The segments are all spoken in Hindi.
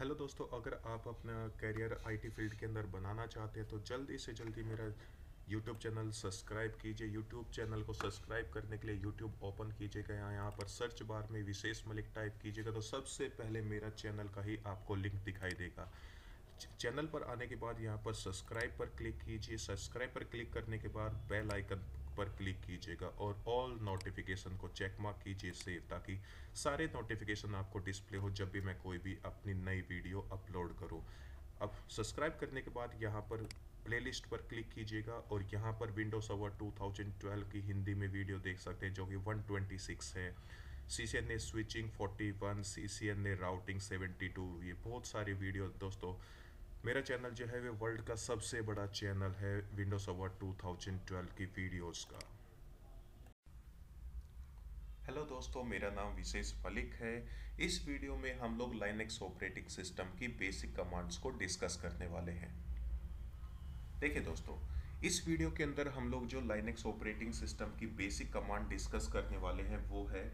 हेलो दोस्तों, अगर आप अपना करियर आईटी फील्ड के अंदर बनाना चाहते हैं तो जल्दी से जल्दी मेरा यूट्यूब चैनल सब्सक्राइब कीजिए। यूट्यूब चैनल को सब्सक्राइब करने के लिए यूट्यूब ओपन कीजिएगा, यहाँ पर सर्च बार में विशेष मलिक टाइप कीजिएगा तो सबसे पहले मेरा चैनल का ही आपको लिंक दिखाई देगा। चैनल पर आने के बाद यहाँ पर सब्सक्राइब पर क्लिक कीजिए। सब्सक्राइब पर क्लिक करने के बाद बेल आइकन पर क्लिक कीजिएगा और ऑल नोटिफिकेशन को चेक मार्क कीजिए सेव, ताकि सारे नोटिफिकेशन आपको डिस्प्ले हो जब भी मैं कोई भी अपनी नई वीडियो अपलोड करूँ। अब सब्सक्राइब करने के बाद यहाँ पर प्लेलिस्ट पर क्लिक कीजिएगा और यहाँ पर विंडोज सर्वर 2012 की हिंदी में वीडियो देख सकते हैं जो कि 126 है। CCNA स्विचिंग 41, CCNA राउटिंग 72, ये बहुत सारी वीडियो। दोस्तों मेरा चैनल जो है वो वर्ल्ड का सबसे बड़ा चैनल है विंडोज सर्वर 2012 की वीडियोज़ का। हेलो दोस्तों, मेरा नाम विशेष मलिक है। इस वीडियो में हम लोग लिनक्स ऑपरेटिंग सिस्टम की बेसिक कमांड्स को डिस्कस करने वाले हैं। देखिए दोस्तों, इस वीडियो के अंदर हम लोग जो लिनक्स ऑपरेटिंग सिस्टम की बेसिक कमांड डिस्कस करने वाले हैं वो है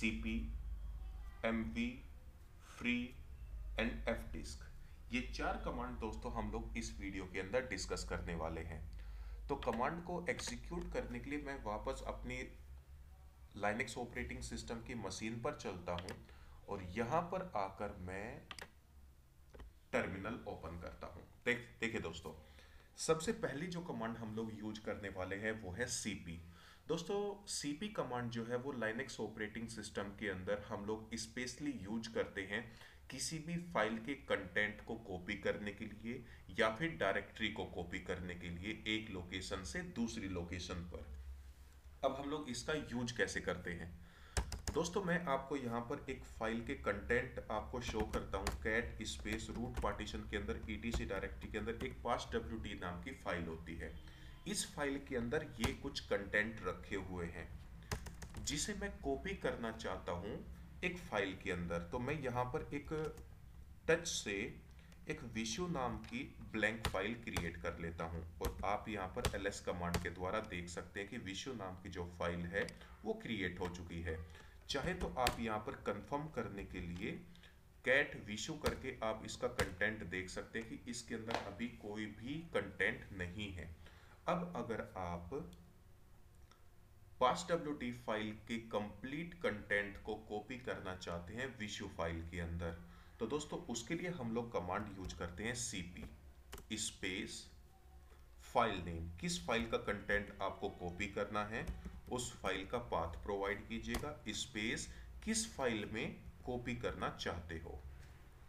cp, mv, free and fdisk। ये चार कमांड दोस्तों हम लोग इस वीडियो के अंदर डिस्कस करने वाले हैं। तो कमांड को एग्जीक्यूट करने के लिए मैं वापस अपनी लिनक्स ऑपरेटिंग सिस्टम की मशीन पर चलता हूँ और यहाँ पर आकर मैं टर्मिनल ओपन करता हूँ। देखिए दोस्तों, सबसे पहली जो कमांड हम लोग यूज करने वाले हैं वो है cp। दोस्तों cp कमांड जो है वो लिनक्स ऑपरेटिंग सिस्टम के अंदर हम लोग स्पेशली यूज करते हैं किसी भी फाइल के कंटेंट को कॉपी करने के लिए या फिर डायरेक्टरी को कॉपी करने के लिए एक लोकेशन से दूसरी लोकेशन पर। अब हम लोग इसका यूज कैसे करते हैं दोस्तों, मैं आपको यहाँ पर एक फाइल के कंटेंट आपको शो करता हूँ। कैट स्पेस रूट पार्टीशन के अंदर etc डायरेक्टरी के अंदर एक passwd नाम की फाइल होती है। इस फाइल के अंदर ये कुछ कंटेंट रखे हुए हैं जिसे मैं कॉपी करना चाहता हूँ एक फाइल के अंदर। तो मैं यहाँ पर एक टच से एक विशु नाम की ब्लैंक फाइल क्रिएट कर लेता हूँ और आप यहाँ पर ls कमांड के द्वारा देख सकते हैं कि विशु नाम की जो फाइल है वो क्रिएट हो चुकी है। चाहे तो आप यहाँ पर कंफर्म करने के लिए कैट विशु करके आप इसका कंटेंट देख सकते हैं कि इसके अंदर अभी कोई भी कंटेंट नहीं है। अब अगर आप passwd फाइल के कंप्लीट कंटेंट को कॉपी करना चाहते हैं विशु फाइल के अंदर, तो दोस्तों उसके लिए हम लोग कमांड यूज करते हैं cp स्पेस फाइल नेम। किस फाइल का कंटेंट आपको कॉपी करना है उस फाइल का पाथ प्रोवाइड कीजिएगा, स्पेस किस फाइल में कॉपी करना चाहते हो।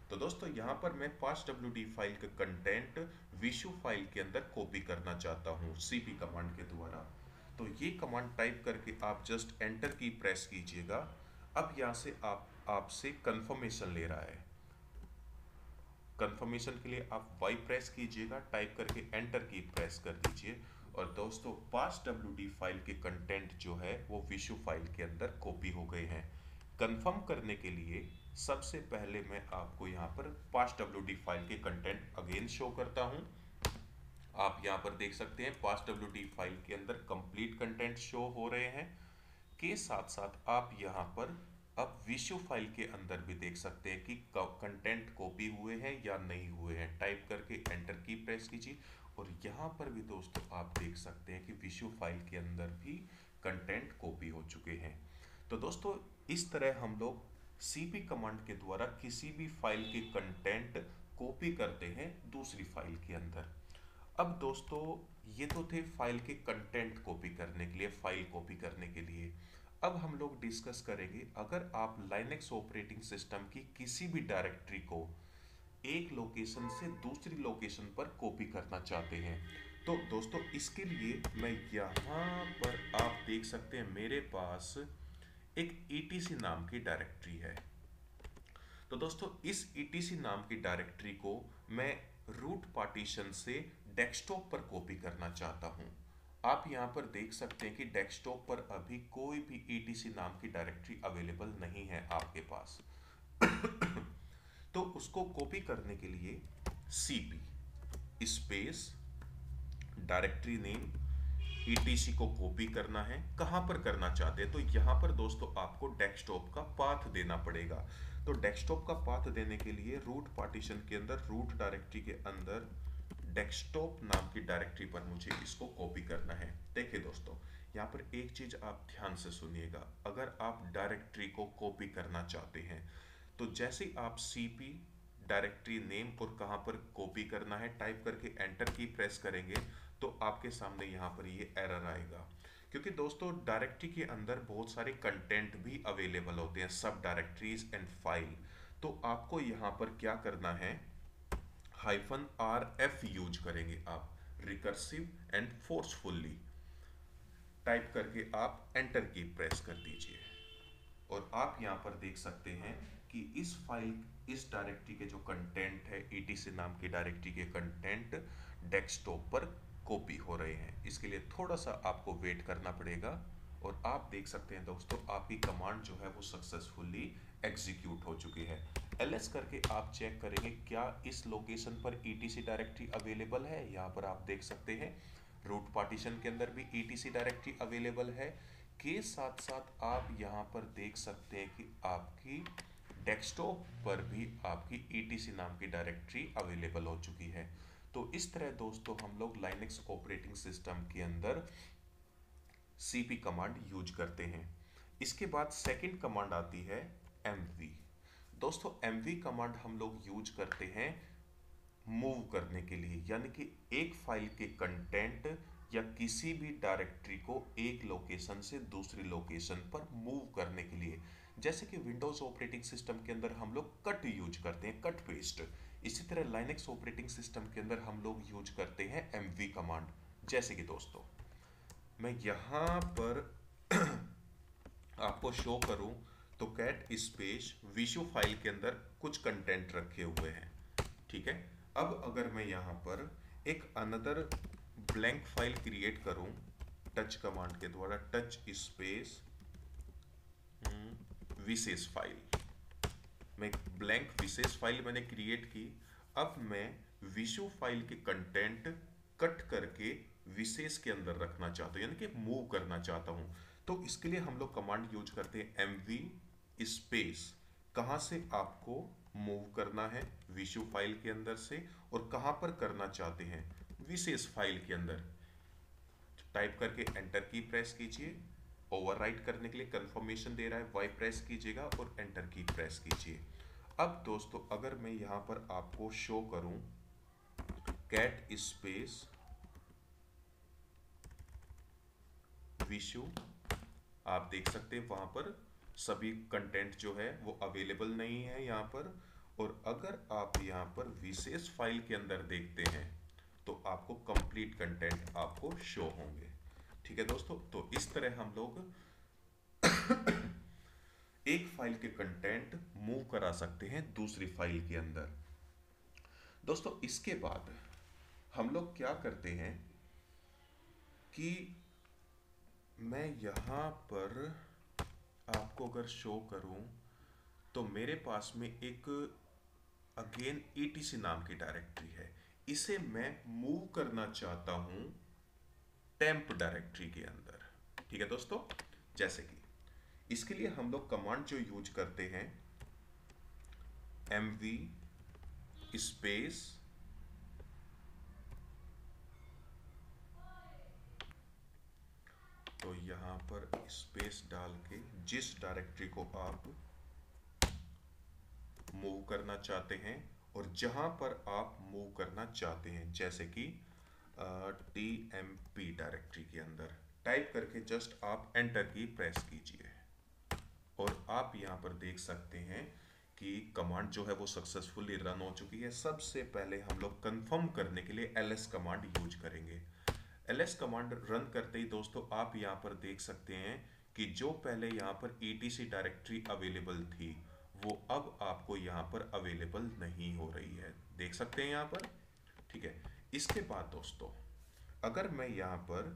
तो दोस्तों यहाँ पर मैं passwd फाइल का कंटेंट विशु फाइल के अंदर कॉपी करना चाहता हूँ cp कमांड के द्वारा। तो ये कमांड टाइप करके आप जस्ट एंटर की प्रेस कीजिएगा। अब यहाँ से आपसे कंफर्मेशन ले रहा है। कंफर्मेशन के लिए आप y प्रेस कीजिएगा, टाइप करके एंटर की प्रेस कर दीजिए और दोस्तों passwd फाइल के कंटेंट जो है वो विशु फाइल के अंदर कॉपी हो गए हैं। कंफर्म करने के लिए सबसे पहले मैं आपको यहाँ पर passwd फाइल के कंटेंट अगेन शो करता हूँ। आप यहाँ पर देख सकते हैं passwd फाइल के अंदर कंप्लीट कंटेंट शो हो रहे हैं के साथ साथ आप यहाँ पर अब विशु फाइल के अंदर भी देख सकते हैं कि कंटेंट कॉपी हुए हैं या नहीं हुए हैं। टाइप करके एंटर की प्रेस कीजिए और यहाँ पर भी दोस्तों आप देख सकते हैं कि विशु फाइल के अंदर भी कंटेंट कॉपी हो चुके हैं। तो दोस्तों इस तरह हम लोग cp कमांड के द्वारा किसी भी फाइल के कंटेंट कॉपी करते हैं दूसरी फाइल के अंदर। अब दोस्तों ये तो थे फाइल के कंटेंट कॉपी करने के लिए, फाइल कॉपी करने के लिए। अब हम लोग डिस्कस करेंगे अगर आप लिनक्स ऑपरेटिंग सिस्टम की किसी भी डायरेक्टरी को एक लोकेशन से दूसरी लोकेशन पर कॉपी करना चाहते हैं। तो दोस्तों इसके लिए मैं यहाँ पर आप देख सकते हैं मेरे पास एक etc नाम की डायरेक्टरी है। तो दोस्तों इस etc नाम की डायरेक्टरी को मैं रूट पार्टीशन से डेस्कटॉप पर कॉपी करना चाहता हूँ। आप यहाँ पर देख सकते हैं कि डेस्कटॉप पर अभी कोई भी etc नाम की डायरेक्टरी अवेलेबल नहीं है आपके पास। तो उसको कॉपी करने के लिए cp space directory name etc को कॉपी करना है, कहाँ पर करना चाहते हैं, तो यहाँ पर दोस्तों आपको डेस्कटॉप का पाथ देना पड़ेगा। तो डेस्कटॉप का पाथ देने के लिए रूट पार्टीशन के अंदर, रूट डायरेक्टरी के अंदर डेस्कटॉप नाम की डायरेक्टरी पर मुझे इसको कॉपी करना है। देखिए दोस्तों, यहाँ पर एक चीज आप ध्यान से सुनिएगा, अगर आप डायरेक्टरी को कॉपी करना चाहते हैं तो जैसे आप cp डायरेक्टरी नेम और कहाँ पर कॉपी करना है टाइप करके एंटर की प्रेस करेंगे तो आपके सामने यहाँ पर ये एरर आएगा, क्योंकि दोस्तों डायरेक्टरी के अंदर बहुत सारे कंटेंट भी अवेलेबल होते हैं, सब डायरेक्टरीज एंड फाइल। तो आपको यहाँ पर क्या करना है, -rf यूज करेंगे आप, रिकर्सिव एंड फोर्सफुली टाइप करके आप एंटर की प्रेस कर दीजिए और आप यहाँ पर देख सकते हैं कि इस फाइल, इस डायरेक्टरी के जो कंटेंट है etc नाम की डायरेक्टरी के कंटेंट डेस्कटॉप पर कॉपी हो रहे हैं। इसके लिए थोड़ा सा आपको वेट करना पड़ेगा और आप देख सकते हैं दोस्तों आपकी कमांड जो है वो सक्सेसफुली एग्जीक्यूट हो चुकी है। ls करके आप चेक करेंगे क्या इस लोकेशन पर etc डायरेक्टरी अवेलेबल है। यहाँ पर आप देख सकते हैं रूट पार्टीशन के अंदर भी etc डायरेक्टरी अवेलेबल है के साथ साथ आप यहाँ पर देख सकते हैं कि आपकी डेस्कटॉप पर भी आपकी etc नाम की डायरेक्टरी अवेलेबल हो चुकी है। तो इस तरह दोस्तों हम लोग लाइनक्स ऑपरेटिंग सिस्टम के अंदर cp कमांड यूज करते हैं। इसके बाद सेकंड कमांड आती है mv। दोस्तों mv कमांड हम लोग यूज करते हैं मूव करने के लिए, यानी कि एक फाइल के कंटेंट या किसी भी डायरेक्टरी को एक लोकेशन से दूसरी लोकेशन पर मूव करने के लिए। जैसे कि विंडोज ऑपरेटिंग सिस्टम के अंदर हम लोग कट यूज करते हैं, कट पेस्ट, इसी तरह लाइनक्स ऑपरेटिंग सिस्टम के अंदर हम लोग यूज करते हैं mv कमांड। जैसे कि दोस्तों मैं यहाँ पर आपको शो करूँ तो कैट स्पेस विशु फाइल के अंदर कुछ कंटेंट रखे हुए हैं, ठीक है। अब अगर मैं यहाँ पर एक अनदर ब्लैंक फाइल क्रिएट करूँ टच कमांड के द्वारा, टच स्पेस विशेष फाइल, मैं ब्लैंक विशेष फाइल मैंने क्रिएट की। अब मैं विशु फाइल के कंटेंट कट करके विशेष के अंदर रखना चाहता हूँ, यानी कि मूव करना चाहता हूँ। तो इसके लिए हम लोग कमांड यूज करते हैं mv स्पेस, कहाँ से आपको मूव करना है विशु फाइल के अंदर से और कहाँ पर करना चाहते हैं विशेष फाइल के अंदर, टाइप करके एंटर की प्रेस कीजिए। ओवरराइट करने के लिए कंफर्मेशन दे रहा है, वाई प्रेस कीजिएगा और एंटर की प्रेस कीजिए। अब दोस्तों अगर मैं यहाँ पर आपको शो करूं कैट स्पेस विशु, आप देख सकते हैं वहां पर सभी कंटेंट जो है वो अवेलेबल नहीं है यहाँ पर। और अगर आप यहाँ पर विशेष फाइल के अंदर देखते हैं तो आपको कंप्लीट कंटेंट आपको शो होंगे, ठीक है दोस्तों। तो इस तरह हम लोग एक फाइल के कंटेंट मूव करा सकते हैं दूसरी फाइल के अंदर। दोस्तों इसके बाद हम लोग क्या करते हैं कि मैं यहाँ पर आपको अगर शो करूं तो मेरे पास में एक अगेन etc नाम की डायरेक्टरी है, इसे मैं मूव करना चाहता हूं टेम्प डायरेक्टरी के अंदर, ठीक है दोस्तों। जैसे कि इसके लिए हम लोग कमांड जो यूज करते हैं mv स्पेस तो यहां पर स्पेस डाल के जिस डायरेक्टरी को आप मूव करना चाहते हैं और जहां पर आप मूव करना चाहते हैं, जैसे कि tmp डायरेक्टरी के अंदर टाइप करके जस्ट आप एंटर की प्रेस कीजिए और आप यहाँ पर देख सकते हैं कि कमांड जो है वो सक्सेसफुली रन हो चुकी है। सबसे पहले हम लोग कंफर्म करने के लिए ls कमांड यूज करेंगे। ls कमांड रन करते ही दोस्तों आप यहाँ पर देख सकते हैं कि जो पहले यहाँ पर etc डायरेक्टरी अवेलेबल थी वो अब आपको यहाँ पर अवेलेबल नहीं हो रही है, देख सकते हैं यहाँ पर, ठीक है। इसके बाद दोस्तों अगर मैं यहाँ पर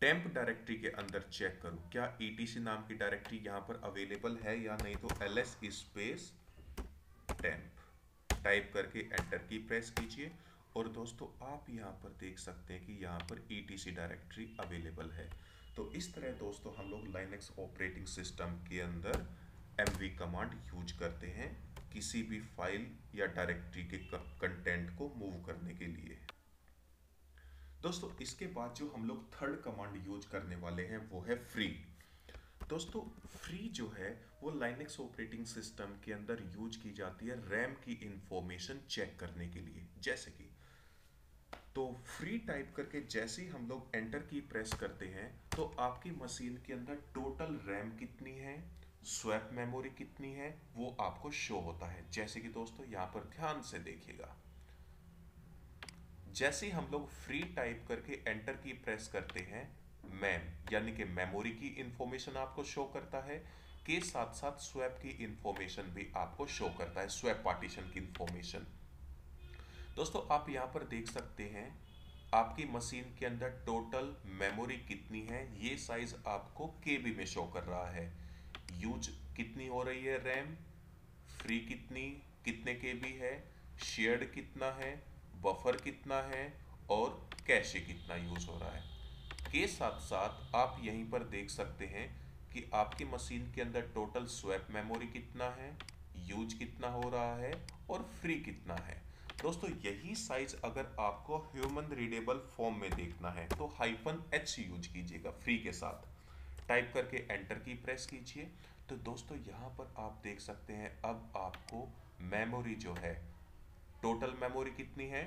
टेम्प डायरेक्टरी के अंदर चेक करूं क्या etc नाम की डायरेक्टरी यहाँ पर अवेलेबल है या नहीं, तो ls स्पेस टेम्प टाइप करके एंटर की प्रेस कीजिए और दोस्तों आप यहाँ पर देख सकते हैं कि यहाँ पर etc डायरेक्टरी अवेलेबल है। तो इस तरह दोस्तों हम लोग लिनक्स ऑपरेटिंग सिस्टम के अंदर mv कमांड यूज करते हैं किसी भी फाइल या डायरेक्टरी के कंटेंट को मूव करने के लिए। दोस्तों इसके बाद जो हम लोग थर्ड कमांड यूज करने वाले हैं वो है फ्री। दोस्तों फ्री जो है वो लिनक्स ऑपरेटिंग सिस्टम के अंदर यूज की जाती है रैम की इंफॉर्मेशन चेक करने के लिए। जैसे कि तो फ्री टाइप करके जैसे ही हम लोग एंटर की प्रेस करते हैं तो आपकी मशीन के अंदर टोटल रैम कितनी है, स्वैप मेमोरी कितनी है, वो आपको शो होता है। जैसे कि दोस्तों यहाँ पर ध्यान से देखिएगा, जैसे ही हम लोग फ्री टाइप करके एंटर की प्रेस करते हैं मैम यानी कि मेमोरी की इंफॉर्मेशन आपको शो करता है के साथ साथ स्वैप की इंफॉर्मेशन भी आपको शो करता है, स्वैप पार्टीशन की इंफॉर्मेशन। दोस्तों आप यहाँ पर देख सकते हैं आपकी मशीन के अंदर टोटल मेमोरी कितनी है, ये साइज आपको केबी में शो कर रहा है, यूज कितनी हो रही है रैम, फ्री कितनी कितने केबी है, शेयर्ड कितना है, बफर कितना है और कैशे कितना यूज हो रहा है। के साथ साथ आप यहीं पर देख सकते हैं कि आपकी मशीन के अंदर टोटल स्वैप मेमोरी कितना है, यूज कितना हो रहा है और फ्री कितना है। दोस्तों यही साइज अगर आपको ह्यूमन रीडेबल फॉर्म में देखना है तो -h यूज कीजिएगा, फ्री के साथ टाइप करके एंटर की प्रेस कीजिए। तो दोस्तों यहाँ पर आप देख सकते हैं अब आपको मेमोरी जो है टोटल मेमोरी कितनी है,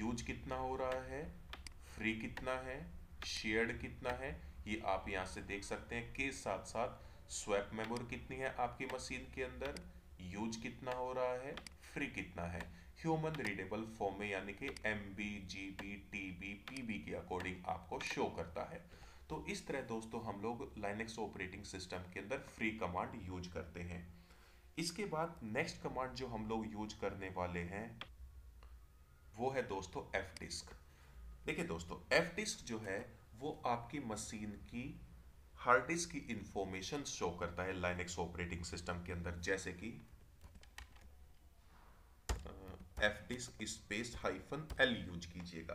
यूज कितना हो रहा है, फ्री कितना है, शेयर्ड कितना है, ये आप यहाँ से देख सकते हैं। के साथ साथ स्वैप मेमोरी कितनी है आपकी मशीन के अंदर, यूज कितना हो रहा है, फ्री कितना है, ह्यूमन रीडेबल फॉर्म में यानी कि MB, GB, TB, PB के अकॉर्डिंग आपको शो करता है। तो इस तरह दोस्तों हम लोग लिनक्स ऑपरेटिंग सिस्टम के अंदर फ्री कमांड यूज करते हैं। इसके बाद नेक्स्ट कमांड जो हम लोग यूज करने वाले हैं वो है दोस्तों Fdisk। देखिए दोस्तों Fdisk जो है वो आपकी मशीन की हार्ड डिस्क की इंफॉर्मेशन शो करता है लिनक्स ऑपरेटिंग सिस्टम के अंदर। जैसे कि Fdisk स्पेस -l यूज कीजिएगा।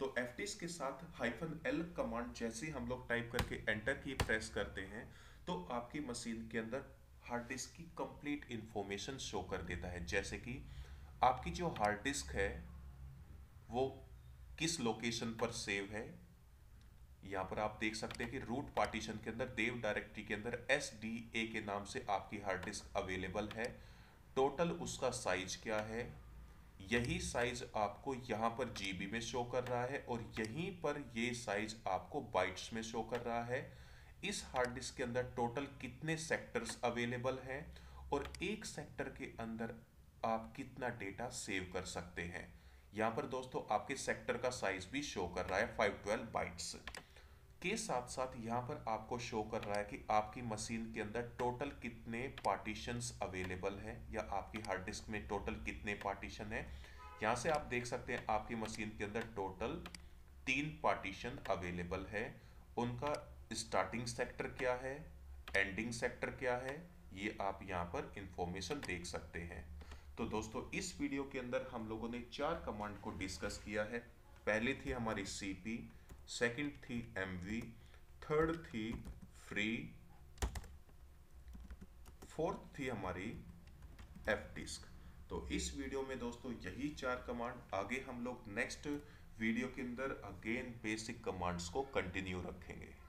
तो Fdisk के साथ -l कमांड जैसे हम लोग टाइप करके एंटर की प्रेस करते हैं तो आपकी मशीन के अंदर हार्ड डिस्क की कंप्लीट इंफॉर्मेशन शो कर देता है। जैसे कि आपकी जो हार्ड डिस्क है वो किस लोकेशन पर सेव है, यहाँ पर आप देख सकते हैं कि रूट पार्टीशन के अंदर देव डायरेक्टरी के अंदर SDA के नाम से आपकी हार्ड डिस्क अवेलेबल है, टोटल उसका साइज क्या है, यही साइज आपको यहाँ पर GB में शो कर रहा है और यहीं पर ये साइज आपको बाइट्स में शो कर रहा है, इस हार्ड डिस्क के अंदर टोटल कितने सेक्टर्स अवेलेबल हैं और एक सेक्टर के अंदर आप कितना डेटा सेव कर सकते हैं। यहाँ पर दोस्तों आपके सेक्टर का साइज भी शो कर रहा है 512 बाइट्स। के साथ साथ यहाँ पर आपको शो कर रहा है कि आपकी मशीन के अंदर टोटल कितने पार्टीशंस अवेलेबल हैं या आपकी हार्ड डिस्क में टोटल कितने पार्टीशन है। यहाँ से आप देख सकते हैं आपकी मशीन के अंदर टोटल 3 पार्टीशन अवेलेबल है, उनका स्टार्टिंग सेक्टर क्या है, एंडिंग सेक्टर क्या है, ये आप यहाँ पर इंफॉर्मेशन देख सकते हैं। तो दोस्तों इस वीडियो के अंदर हम लोगों ने 4 कमांड को डिस्कस किया है। पहली थी हमारी cp, सेकंड थी mv, थर्ड थी फ्री, फोर्थ थी हमारी Fdisk। तो इस वीडियो में दोस्तों यही 4 कमांड, आगे हम लोग नेक्स्ट वीडियो के अंदर अगेन बेसिक कमांड्स को कंटिन्यू रखेंगे।